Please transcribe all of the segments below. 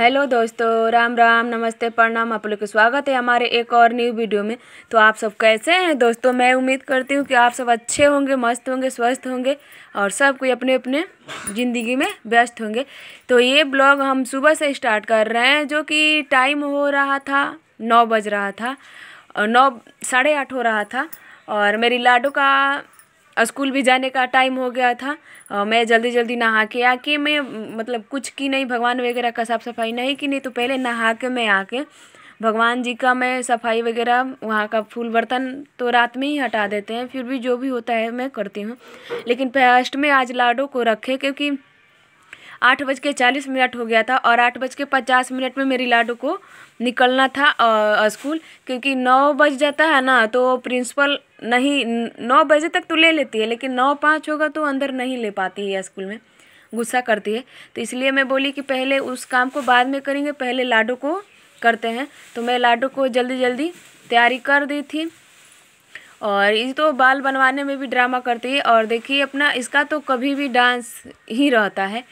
Hello दोस्तों, राम राम, नमस्ते, प्रणाम। आप लोग का स्वागत है हमारे एक और न्यू वीडियो में। तो आप सब कैसे हैं दोस्तों? मैं उम्मीद करती हूँ कि आप सब अच्छे होंगे, मस्त होंगे, स्वस्थ होंगे और सब कोई अपने अपने ज़िंदगी में व्यस्त होंगे। तो ये ब्लॉग हम सुबह से स्टार्ट कर रहे हैं, जो कि टाइम हो रहा था 9 बज रहा था और 9 साढ़े 8 हो रहा था और मेरी लाडो का स्कूल भी जाने का टाइम हो गया था। मैं जल्दी जल्दी नहा के आके, मैं मतलब कुछ की नहीं, भगवान वगैरह का साफ़ सफाई नहीं की, नहीं तो पहले नहा के मैं आके भगवान जी का मैं सफाई वगैरह, वहाँ का फूल बर्तन तो रात में ही हटा देते हैं, फिर भी जो भी होता है मैं करती हूँ। लेकिन फर्स्ट में आज लाडो को रखे क्योंकि 8:40 हो गया था और 8:50 में मेरी लाडो को निकलना था स्कूल, क्योंकि 9 बज जाता है ना तो प्रिंसिपल नहीं, 9 बजे तक तो ले लेती है लेकिन 9:05 होगा तो अंदर नहीं ले पाती है स्कूल में, गुस्सा करती है। तो इसलिए मैं बोली कि पहले उस काम को बाद में करेंगे, पहले लाडो को करते हैं। तो मैं लाडो को जल्दी जल्दी तैयारी कर दी थी। और ये तो बाल बनवाने में भी ड्रामा करती है और देखिए अपना इसका तो कभी भी डांस ही रहता है।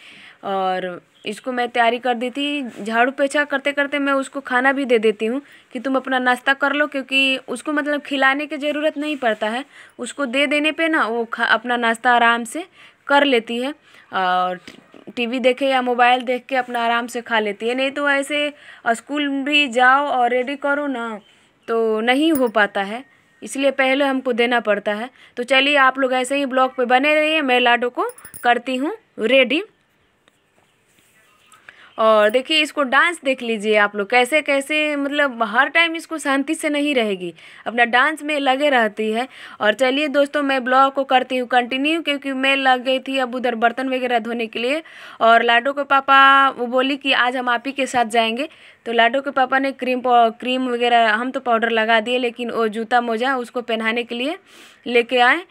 और इसको मैं तैयारी कर दी थी, झाड़ू पोछा करते करते मैं उसको खाना भी दे देती हूँ कि तुम अपना नाश्ता कर लो, क्योंकि उसको मतलब खिलाने की ज़रूरत नहीं पड़ता है, उसको दे देने पे ना वो अपना नाश्ता आराम से कर लेती है और टीवी देखे या मोबाइल देख के अपना आराम से खा लेती है। नहीं तो ऐसे स्कूल भी जाओ और रेडी करो ना तो नहीं हो पाता है, इसलिए पहले हमको देना पड़ता है। तो चलिए आप लोग ऐसे ही ब्लॉग पर बने रहिए, मैं लाडो को करती हूँ रेडी। और देखिए इसको डांस देख लीजिए आप लोग कैसे कैसे, मतलब हर टाइम इसको शांति से नहीं रहेगी, अपना डांस में लगे रहती है। और चलिए दोस्तों मैं ब्लॉग को करती हूँ कंटिन्यू, क्योंकि मैं लग गई थी अब उधर बर्तन वगैरह धोने के लिए। और लाडो के पापा वो बोली कि आज हम आप ही के साथ जाएंगे, तो लाडो के पापा ने क्रीम वगैरह, हम तो पाउडर लगा दिए लेकिन वो जूता मोजा उसको पहनाने के लिए लेके आए।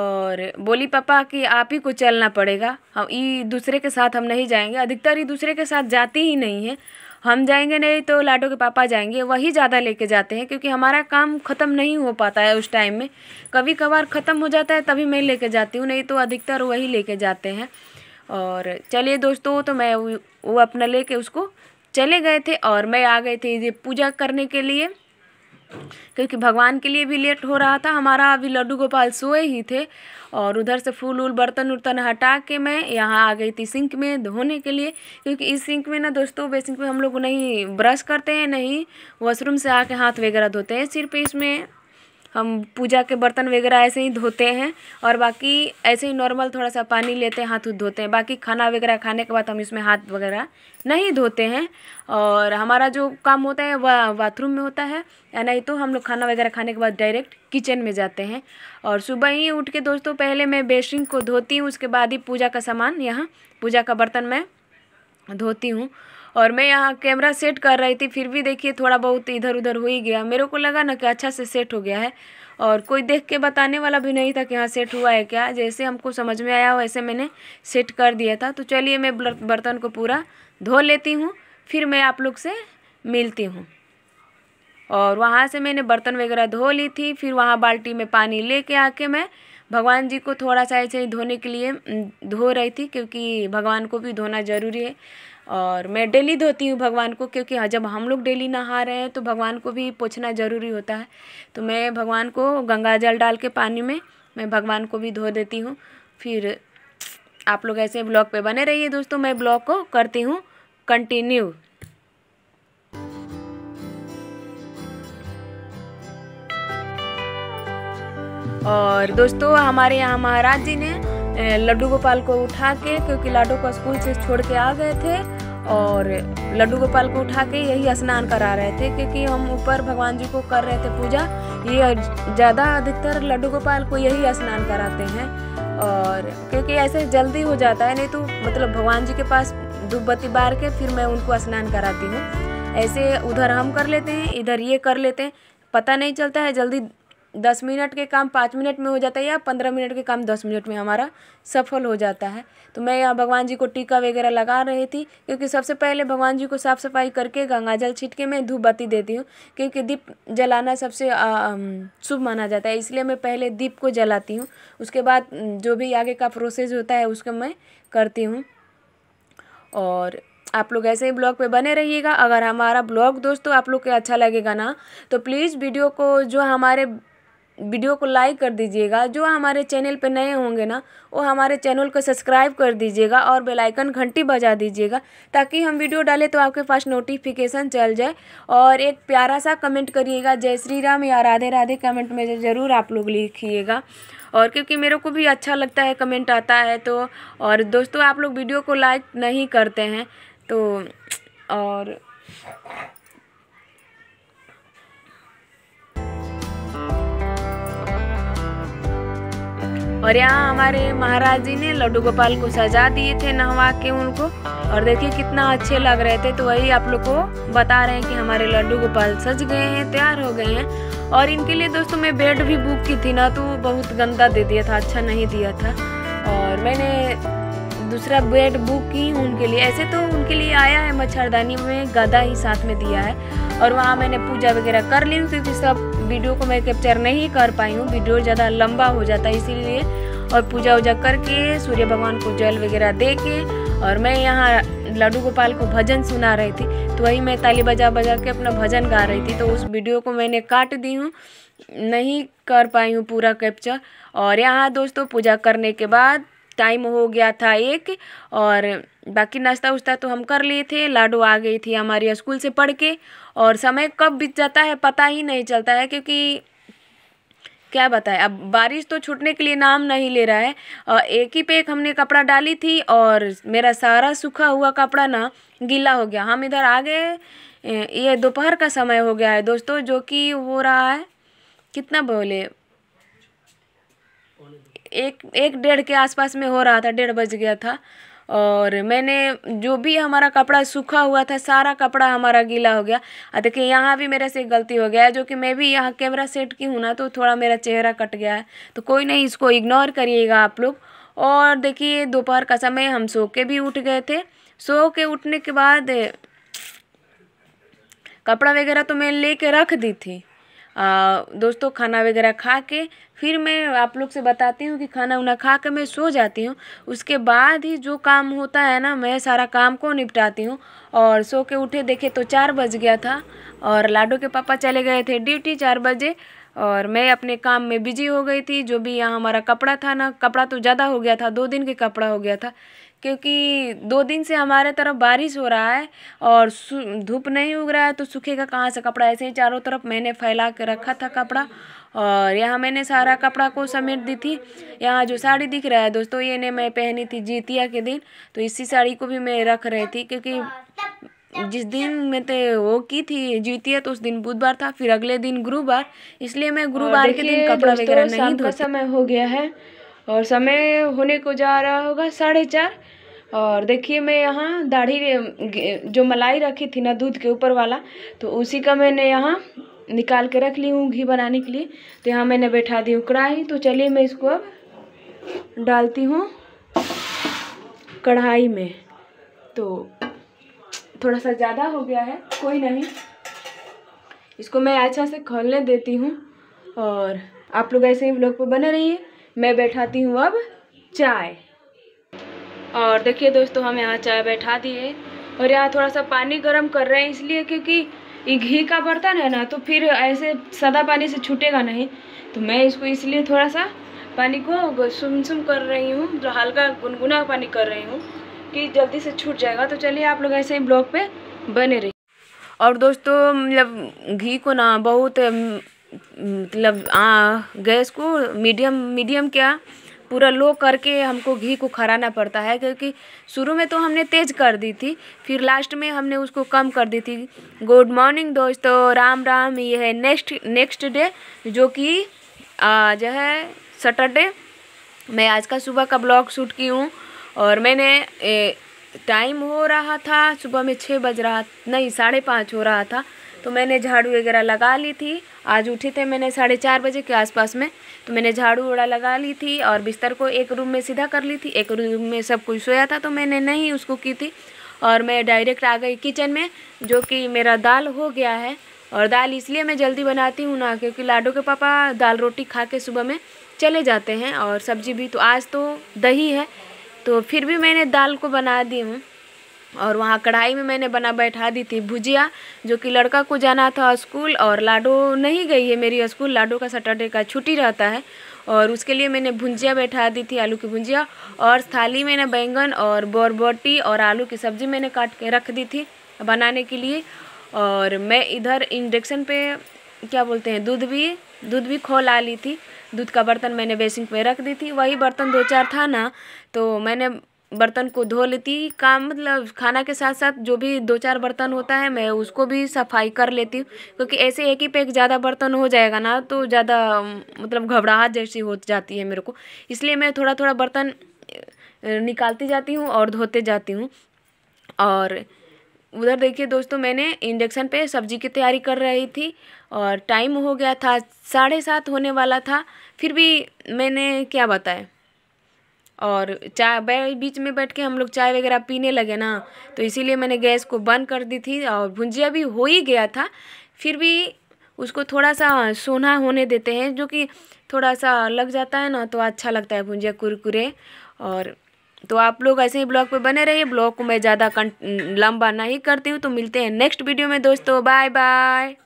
और बोली पापा कि आप ही को चलना पड़ेगा, हम ये दूसरे के साथ हम नहीं जाएंगे, अधिकतर ये दूसरे के साथ जाती ही नहीं है, हम जाएंगे नहीं तो लाडो के पापा जाएंगे, वही ज़्यादा लेके जाते हैं क्योंकि हमारा काम ख़त्म नहीं हो पाता है उस टाइम में, कभी कभार ख़त्म हो जाता है तभी मैं लेके जाती हूँ, नहीं तो अधिकतर वही लेके जाते हैं। और चलिए दोस्तों, तो मैं वो अपना लेके उसको चले गए थे और मैं आ गई थी पूजा करने के लिए, क्योंकि भगवान के लिए भी लेट हो रहा था हमारा, अभी लड्डू गोपाल सोए ही थे। और उधर से फूल वूल बर्तन उर्तन हटा के मैं यहाँ आ गई थी सिंक में धोने के लिए, क्योंकि इस सिंक में ना दोस्तों, बेसिंक में हम लोग नहीं ब्रश करते हैं, नहीं वॉशरूम से आके हाथ वगैरह धोते हैं, सिर्फ इसमें हम पूजा के बर्तन वगैरह ऐसे ही धोते हैं और बाकी ऐसे ही नॉर्मल थोड़ा सा पानी लेते हैं, हाथ धोते हैं, बाकी खाना वगैरह खाने के बाद हम इसमें हाथ वगैरह नहीं धोते हैं। और हमारा जो काम होता है वह बाथरूम में होता है, या नहीं तो हम लोग खाना वगैरह खाने के बाद डायरेक्ट किचन में जाते हैं। और सुबह ही उठ के दोस्तों पहले मैं बेसिन को धोती हूँ, उसके बाद ही पूजा का सामान, यहाँ पूजा का बर्तन मैं धोती हूँ। और मैं यहाँ कैमरा सेट कर रही थी, फिर भी देखिए थोड़ा बहुत इधर उधर हो ही गया, मेरे को लगा ना कि अच्छा से सेट हो गया है और कोई देख के बताने वाला भी नहीं था कि हाँ सेट हुआ है क्या, जैसे हमको समझ में आया वैसे मैंने सेट कर दिया था। तो चलिए मैं बर्तन को पूरा धो लेती हूँ, फिर मैं आप लोग से मिलती हूँ। और वहाँ से मैंने बर्तन वगैरह धो ली थी, फिर वहाँ बाल्टी में पानी लेके आके मैं भगवान जी को थोड़ा सा ऐसे ही धोने के लिए धो रही थी, क्योंकि भगवान को भी धोना ज़रूरी है और मैं डेली धोती हूँ भगवान को, क्योंकि जब हम लोग डेली नहा रहे हैं तो भगवान को भी पोंछना ज़रूरी होता है। तो मैं भगवान को गंगा जल डाल के पानी में मैं भगवान को भी धो देती हूँ। फिर आप लोग ऐसे ब्लॉग पे बने रहिए दोस्तों, मैं ब्लॉग को करती हूँ कंटिन्यू। और दोस्तों हमारे यहाँ महाराज जी ने लड्डू गोपाल को उठा के, क्योंकि लाडो को स्कूल से छोड़ के आ गए थे और लड्डू गोपाल को उठा के यही स्नान करा रहे थे, क्योंकि हम ऊपर भगवान जी को कर रहे थे पूजा, ये ज़्यादा अधिकतर लड्डू गोपाल को यही स्नान कराते हैं। और क्योंकि ऐसे जल्दी हो जाता है, नहीं तो मतलब भगवान जी के पास धूप बत्ती बार के फिर मैं उनको स्नान कराती हूँ, ऐसे उधर हम कर लेते हैं, इधर ये कर लेते हैं, पता नहीं चलता है जल्दी, 10 मिनट के काम 5 मिनट में हो जाता है या 15 मिनट के काम 10 मिनट में हमारा सफल हो जाता है। तो मैं यहाँ भगवान जी को टीका वगैरह लगा रही थी, क्योंकि सबसे पहले भगवान जी को साफ़ सफाई करके गंगा जल छीट के मैं धूप बत्ती देती हूँ, क्योंकि दीप जलाना सबसे शुभ माना जाता है, इसलिए मैं पहले दीप को जलाती हूँ, उसके बाद जो भी आगे का प्रोसेस होता है उसको मैं करती हूँ। और आप लोग ऐसे ही ब्लॉग पे बने रहिएगा। अगर हमारा ब्लॉग दोस्तों आप लोग के अच्छा लगेगा ना तो प्लीज़ वीडियो को जो हमारे वीडियो को लाइक कर दीजिएगा, जो हमारे चैनल पे नए होंगे ना वो हमारे चैनल को सब्सक्राइब कर दीजिएगा और बेल आइकन घंटी बजा दीजिएगा ताकि हम वीडियो डालें तो आपके पास नोटिफिकेशन चल जाए। और एक प्यारा सा कमेंट करिएगा, जय श्री राम या राधे राधे कमेंट में ज़रूर आप लोग लिखिएगा, और क्योंकि मेरे को भी अच्छा लगता है कमेंट आता है तो। और दोस्तों आप लोग वीडियो को लाइक नहीं करते हैं तो, और यहाँ हमारे महाराज जी ने लड्डू गोपाल को सजा दिए थे नहवा के उनको, और देखिए कितना अच्छे लग रहे थे। तो वही आप लोग को बता रहे हैं कि हमारे लड्डू गोपाल सज गए हैं, तैयार हो गए हैं। और इनके लिए दोस्तों मैं बेड भी बुक की थी ना तो बहुत गंदा दे दिया था, अच्छा नहीं दिया था, और मैंने दूसरा बेड बुक की उनके लिए। ऐसे तो उनके लिए आया है मच्छरदानी में गदा ही साथ में दिया है। और वहाँ मैंने पूजा वगैरह कर ली क्योंकि सब वीडियो को मैं कैप्चर नहीं कर पाई हूँ, वीडियो ज़्यादा लंबा हो जाता है इसीलिए। और पूजा वूजा करके सूर्य भगवान को जल वगैरह दे के और मैं यहाँ लड्डू गोपाल को भजन सुना रही थी, तो वही मैं ताली बजा बजा के अपना भजन गा रही थी। तो उस वीडियो को मैंने काट दी हूँ, नहीं कर पाई हूँ पूरा कैप्चर। और यहाँ दोस्तों पूजा करने के बाद टाइम हो गया था एक, और बाकी नाश्ता उश्ता तो हम कर लिए थे। लाडो आ गई थी हमारे स्कूल से पढ़ के, और समय कब बीत जाता है पता ही नहीं चलता है क्योंकि क्या बताएं, अब बारिश तो छूटने के लिए नाम नहीं ले रहा है। एक ही पैक हमने कपड़ा डाली थी और मेरा सारा सूखा हुआ कपड़ा ना गीला हो गया। हम इधर आ गए, ये दोपहर का समय हो गया है दोस्तों, जो कि हो रहा है कितना बोले 1-1:30 के आसपास में हो रहा था, 1:30 बज गया था। और मैंने जो भी हमारा कपड़ा सूखा हुआ था सारा कपड़ा हमारा गीला हो गया। देखिए यहाँ भी मेरे से गलती हो गया है, जो कि मैं भी यहाँ कैमरा सेट की हूँ ना तो थोड़ा मेरा चेहरा कट गया है, तो कोई नहीं, इसको इग्नोर करिएगा आप लोग। और देखिए दोपहर का समय हम सो के भी उठ गए थे। सो के उठने के बाद कपड़ा वगैरह तो मैं ले कर रख दी थी। दोस्तों खाना वगैरह खा के फिर मैं आप लोग से बताती हूँ कि खाना उना खा के मैं सो जाती हूँ, उसके बाद ही जो काम होता है ना मैं सारा काम को निपटाती हूँ। और सो के उठे देखे तो 4 बज गया था और लाडो के पापा चले गए थे ड्यूटी 4 बजे, और मैं अपने काम में बिजी हो गई थी। जो भी यहाँ हमारा कपड़ा था ना, कपड़ा तो ज़्यादा हो गया था, 2 दिन के कपड़ा हो गया था क्योंकि 2 दिन से हमारे तरफ बारिश हो रहा है और धूप नहीं उग रहा है तो सूखेगा कहाँ से कपड़ा। ऐसे ही चारों तरफ मैंने फैला के रखा था कपड़ा, और यहाँ मैंने सारा कपड़ा को समेट दी थी। यहाँ जो साड़ी दिख रहा है दोस्तों ये ने मैं पहनी थी जीतिया के दिन, तो इसी साड़ी को भी मैं रख रही थी क्योंकि जिस दिन मैं तो वो की थी जीतिया तो उस दिन बुधवार था, फिर अगले दिन गुरुवार, इसलिए मैं गुरुवार के दिन कपड़ा वगैरह नहीं धोती। समय हो गया है और समय होने को जा रहा होगा 4:30। और देखिए मैं यहाँ दाढ़ी जो मलाई रखी थी ना दूध के ऊपर वाला, तो उसी का मैंने यहाँ निकाल के रख ली हूँ घी बनाने के लिए। तो यहाँ मैंने बैठा दी हूँ कढ़ाई, तो चलिए मैं इसको अब डालती हूँ कढ़ाई में। तो थोड़ा सा ज़्यादा हो गया है, कोई नहीं, इसको मैं अच्छा से खोलने देती हूँ। और आप लोग ऐसे ही ब्लॉग पर बने रहिए। मैं बैठाती हूँ अब चाय, और देखिए दोस्तों हम यहाँ चाय बैठा दिए। और यहाँ थोड़ा सा पानी गर्म कर रहे हैं इसलिए क्योंकि ये घी का बर्तन है ना तो फिर ऐसे सादा पानी से छूटेगा नहीं, तो मैं इसको इसलिए थोड़ा सा पानी को सुम कर रही हूँ, जो हल्का गुनगुना पानी कर रही हूँ कि जल्दी से छूट जाएगा। तो चलिए आप लोग ऐसे ही ब्लॉग पे बने रहिए। और दोस्तों मतलब घी को ना बहुत मतलब गैस को मीडियम क्या पूरा लो करके हमको घी को खराना पड़ता है क्योंकि शुरू में तो हमने तेज़ कर दी थी, फिर लास्ट में हमने उसको कम कर दी थी। गुड मॉर्निंग दोस्तों, राम राम। ये है नेक्स्ट डे जो कि आज है सैटरडे। मैं आज का सुबह का ब्लॉग शूट की हूँ, और मैंने टाइम हो रहा था सुबह में 6 बज रहा, नहीं 5:30 हो रहा था, तो मैंने झाड़ू वगैरह लगा ली थी। आज उठे थे मैंने 4:30 बजे के आसपास में, तो मैंने झाड़ू वगैरह लगा ली थी और बिस्तर को एक रूम में सीधा कर ली थी, एक रूम में सब कुछ सोया था तो मैंने नहीं उसको की थी। और मैं डायरेक्ट आ गई किचन में, जो कि मेरा दाल हो गया है। और दाल इसलिए मैं जल्दी बनाती हूँ ना क्योंकि लाडो के पापा दाल रोटी खा के सुबह में चले जाते हैं, और सब्जी भी तो आज तो दही है तो फिर भी मैंने दाल को बना दी हूँ। और वहाँ कढ़ाई में मैंने बना बैठा दी थी भुजिया, जो कि लड़का को जाना था स्कूल और लाडो नहीं गई है मेरी स्कूल। लाडो का सैटरडे का छुट्टी रहता है और उसके लिए मैंने भुंजिया बैठा दी थी, आलू की भुंजिया। और थाली में ना बैंगन और बरबटी और आलू की सब्ज़ी मैंने काट के रख दी थी बनाने के लिए। और मैं इधर इंडक्शन पे क्या बोलते हैं दूध भी खौला ली थी। दूध का बर्तन मैंने बेसिन पे रख दी थी, वही बर्तन दो चार था ना तो मैंने बर्तन को धो लेती। काम मतलब खाना के साथ साथ जो भी दो चार बर्तन होता है मैं उसको भी सफाई कर लेती हूँ, क्योंकि ऐसे एक ही पे ज़्यादा बर्तन हो जाएगा ना तो ज़्यादा मतलब घबराहट जैसी हो जाती है मेरे को। इसलिए मैं थोड़ा थोड़ा बर्तन निकालती जाती हूँ और धोते जाती हूँ। और उधर देखिए दोस्तों, मैंने इंडक्शन पे सब्जी की तैयारी कर रही थी और टाइम हो गया था 7:30 होने वाला था, फिर भी मैंने क्या बताया। और चाय बीच में बैठ के हम लोग चाय वगैरह पीने लगे ना, तो इसीलिए मैंने गैस को बंद कर दी थी। और भुंजिया भी हो ही गया था, फिर भी उसको थोड़ा सा सोना होने देते हैं, जो कि थोड़ा सा लग जाता है ना तो अच्छा लगता है भुंजिया कुरकुरे। और तो आप लोग ऐसे ही ब्लॉग पे बने रहिए। ब्लॉग को मैं ज़्यादा लंबा नहीं करती हूँ। तो मिलते हैं नेक्स्ट वीडियो में दोस्तों, बाय बाय।